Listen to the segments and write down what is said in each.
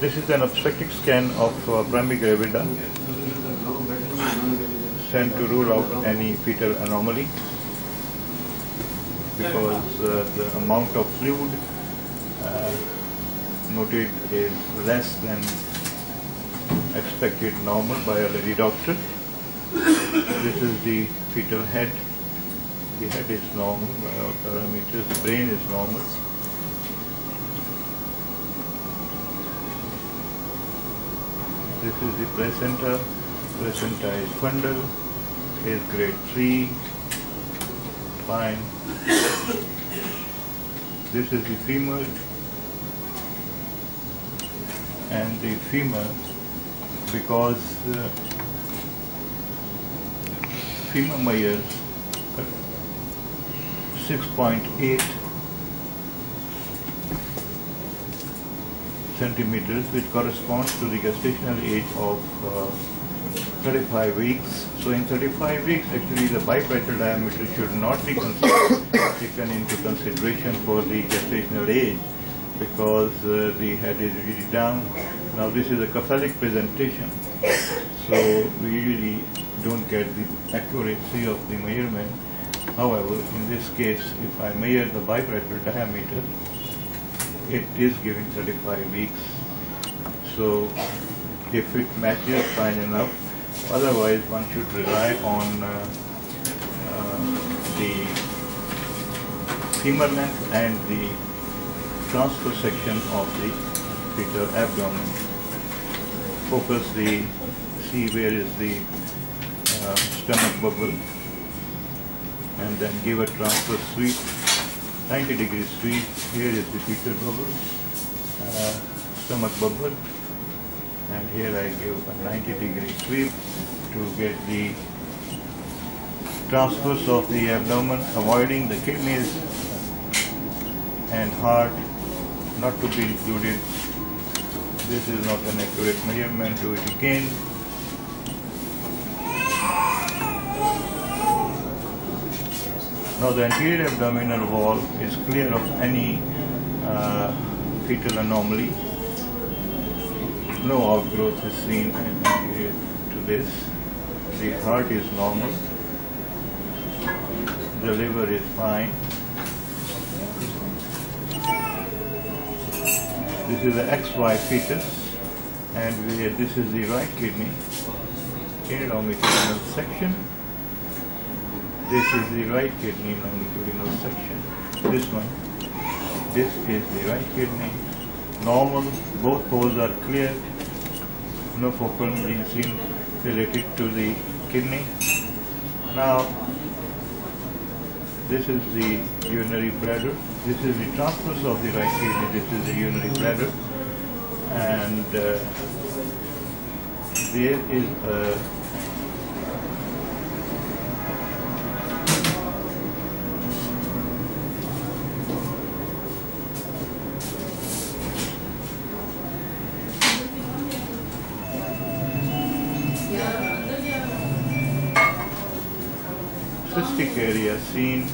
This is an obstetric scan of primary gravida sent to rule out any fetal anomaly, because the amount of fluid noted is less than expected normal by a lady doctor. This is the fetal head. The head is normal by our parameters. The brain is normal. This is the placenta. Placenta is fundal, is grade 3, fine. This is the femur, and the femur, because femur measures 6.8 centimeters, which corresponds to the gestational age of 35 weeks. So in 35 weeks, actually the bipedal diameter should not be taken into consideration for the gestational age, because the head is usually down. Now this is a cephalic presentation, so we usually don't get the accuracy of the measurement. However, in this case, if I measure the bipedal diameter, it is giving 35 weeks. So if it matches, fine enough. Otherwise, one should rely on the femur length and the transfer section of the fetal abdomen. Focus the, see where is the stomach bubble, and then give a transfer sweep, 90 degree sweep. Here is the fetal bubble, stomach bubble. And here I give a 90 degree sweep to get the transverse of the abdomen, avoiding the kidneys and heart, not to be included. This is not an accurate measurement. Do it again. Now the anterior abdominal wall is clear of any fetal anomaly. No outgrowth is seen to this. The heart is normal. The liver is fine. This is the XY fetus, and this is the right kidney. Longitudinal section. This is the right kidney longitudinal section. This one. This is the right kidney. Normal, both poles are clear, no focal lesion related to the kidney. Now, this is the urinary bladder, this is the transverse of the right kidney, this is the urinary bladder, and there is a cystic area seen.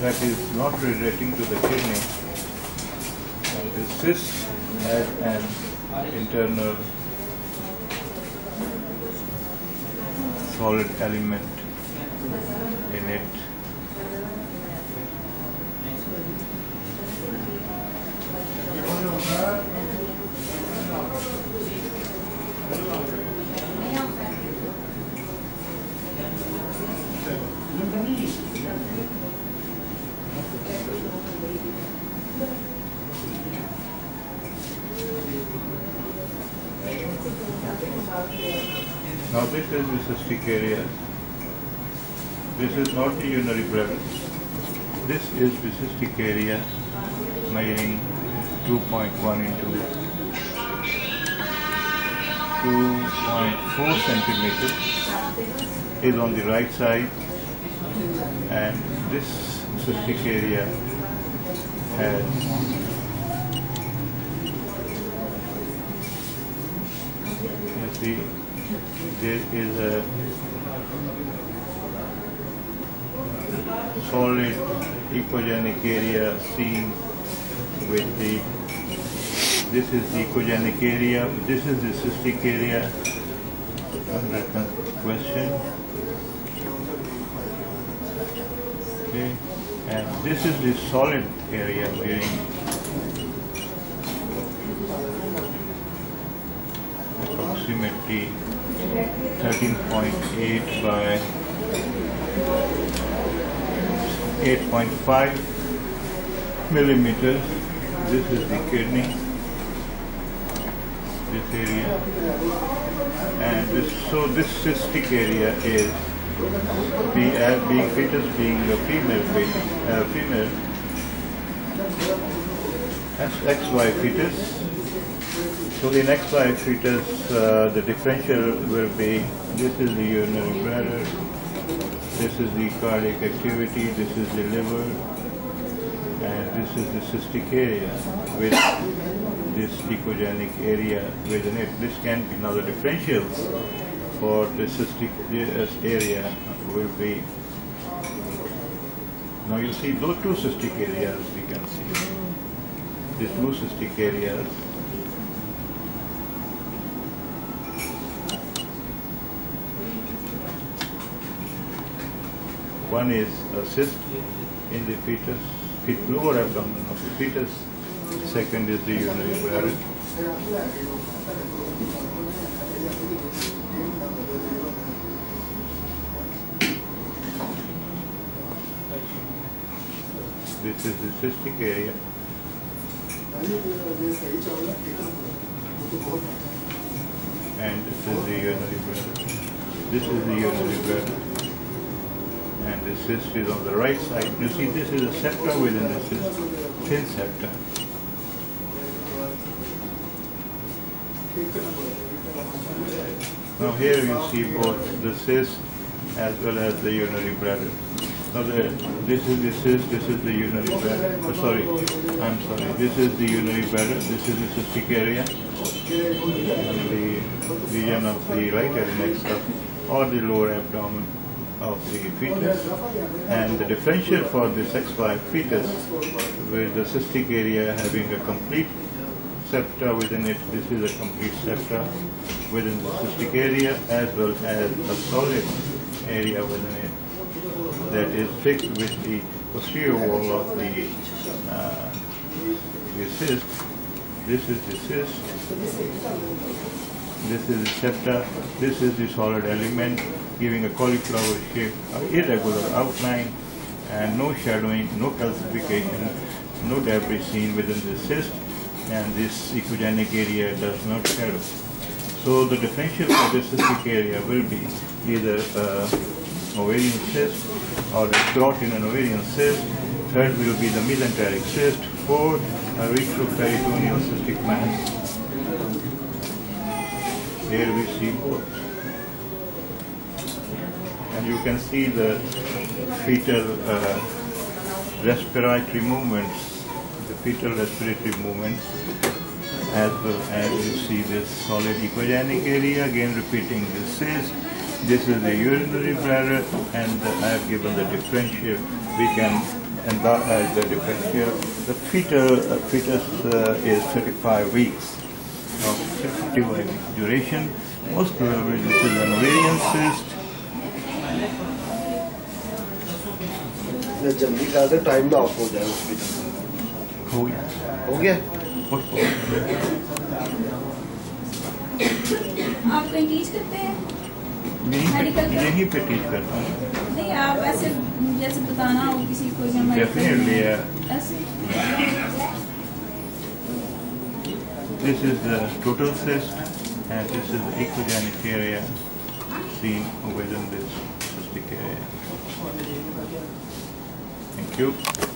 That is not relating to the kidney. And the cyst has an internal solid element in it. Now this is the cystic area. This is not the urinary bladder. This is the cystic area measuring 2.1 into 2.4 centimeters, is on the right side, and this cystic area has there is a solid ecogenic area seen with the, this is the ecogenic area, this is the cystic area under question. Okay. And this is the solid area bearing approximately 13.8 by 8.5 millimeters. This is the kidney, this area, and this, so this cystic area is being fetus being a female patient, female XY fetus. So in XY fetus, the differential will be, this is the urinary bladder, this is the cardiac activity, this is the liver, and this is the cystic area with this ecogenic area within it. This can be now the differentials for the cystic area will be, now you see those two cystic areas, we can see these two cystic areas, one is a cyst in the fetus, lower abdomen of the fetus, second is the urinary bladder. This is the cystic area. And this is the urinary bladder. This is the urinary bladder. And the cyst is on the right side. You see, this is a septum within the cyst, thin septum. Now here you see both the cyst as well as the urinary bladder. Now this is the cyst, this is the urinary bladder. Oh, sorry, I'm sorry. This is the urinary bladder, this is the cystic area, and the region of the right adnexus or the lower abdomen of the fetus. And the differential for this XY fetus, with the cystic area having a complete septa within it, this is a complete septa within the cystic area as well as a solid area within it that is fixed with the posterior wall of the cyst. This is the cyst, this is the septa, this is the solid element giving a cauliflower shape, irregular outline, and no shadowing, no calcification, no debris seen within the cyst, and this ecogenic area does not shadow. So the differential for the cystic area will be either ovarian cyst or a growth in an ovarian cyst, third will be the mesenteric cyst, fourth a retroperitoneal cystic mass. Here we see both. And you can see the fetal respiratory movements, the fetal respiratory movements, as well as you see this solid ecogenic area, again repeating the cyst. This is the urinary bladder, and I have given the differential. We can embellish the differential. The fetus is 35 weeks of 35 weeks duration. Most probably this is an ovarian cyst. The time now for the hospital. Okay. आप कहीं teach करते हैं? यहीं पे teach करता हूँ। नहीं आप ऐसे जैसे बताना हो किसी को जब मैं डेफिनेटली ऐसे। This is the total cyst and this is the ecogenic area seen within this cystic area. Thank you.